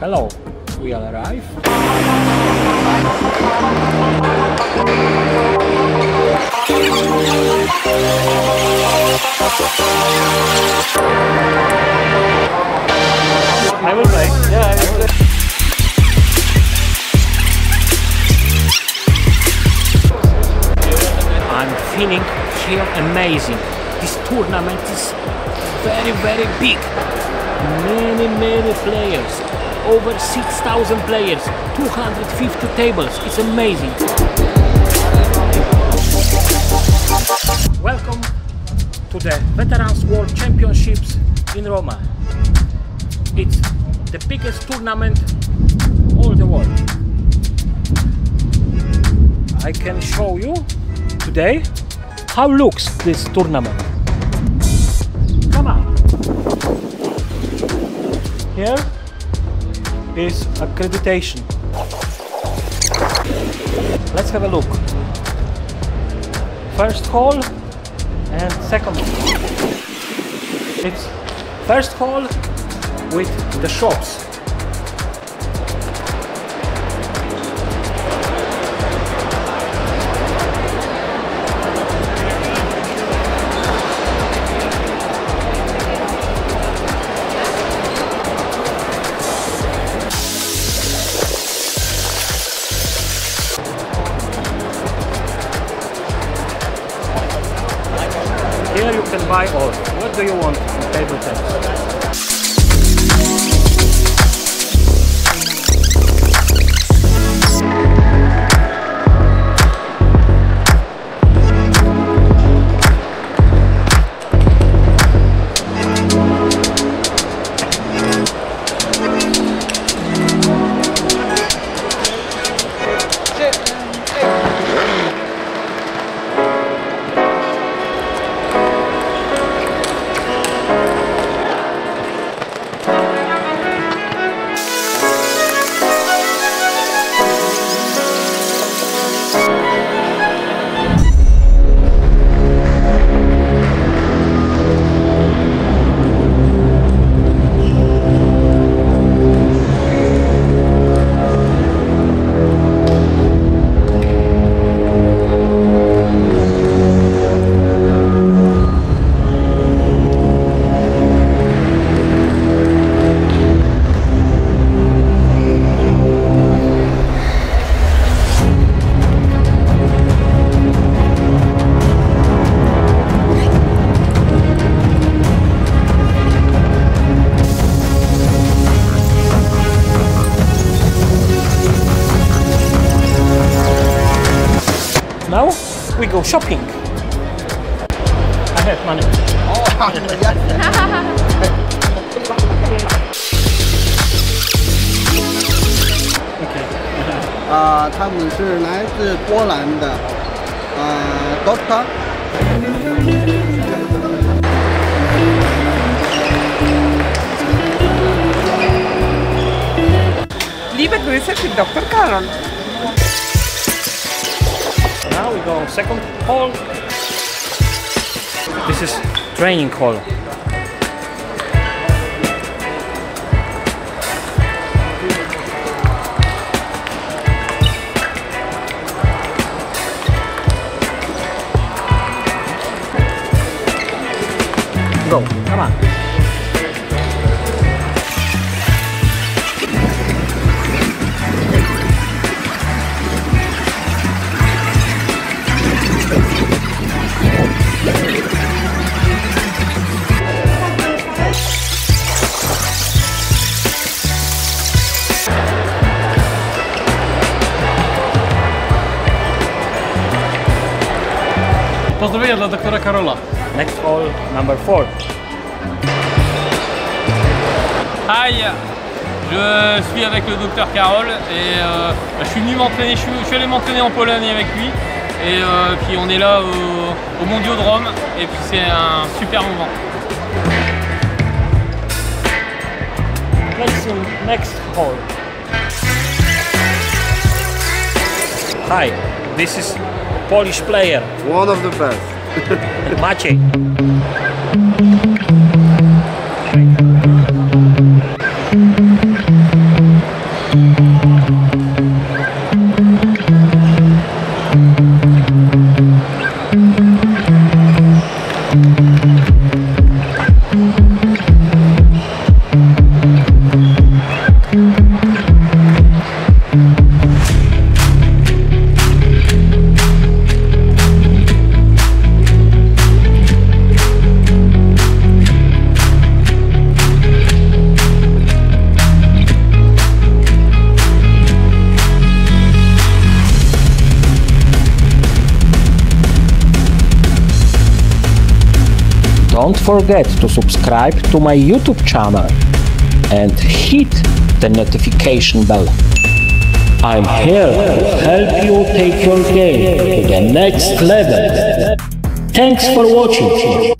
Hello, we all arrived. I will play. Yeah, I will play. I'm feeling here amazing. This tournament is very big. Many players. Over 6,000 players, 250 tables, it's amazing. Welcome to the Veterans World Championships in Roma. It's the biggest tournament all the world. I can show you today how looks this tournament. Come on. Here is accreditation. Let's have a look. First hole and second hole. It's first hole with the shops. Here you can buy all. What do you want in table tennis? Now we go shopping. I have money. Oh, okay. 他们是来自波兰的，Doctor。Liebe Grüße für Dr. Karol. Now we go second hall. This is training hall. Go, come on. Pozdrowienia dla doktora Karola. Next hall, number 4. Hi, je suis avec le docteur Karol et je suis venu m'entraîner, je suis allé m'entraîner en Pologne avec lui et puis on est là au Mondiaux de Rome et puis c'est un super moment. Next hall. Hi, this is Polish player. One of the best. Maciej. Don't forget to subscribe to my YouTube channel and hit the notification bell. I'm here to help you take your game to the next level. Thanks for watching.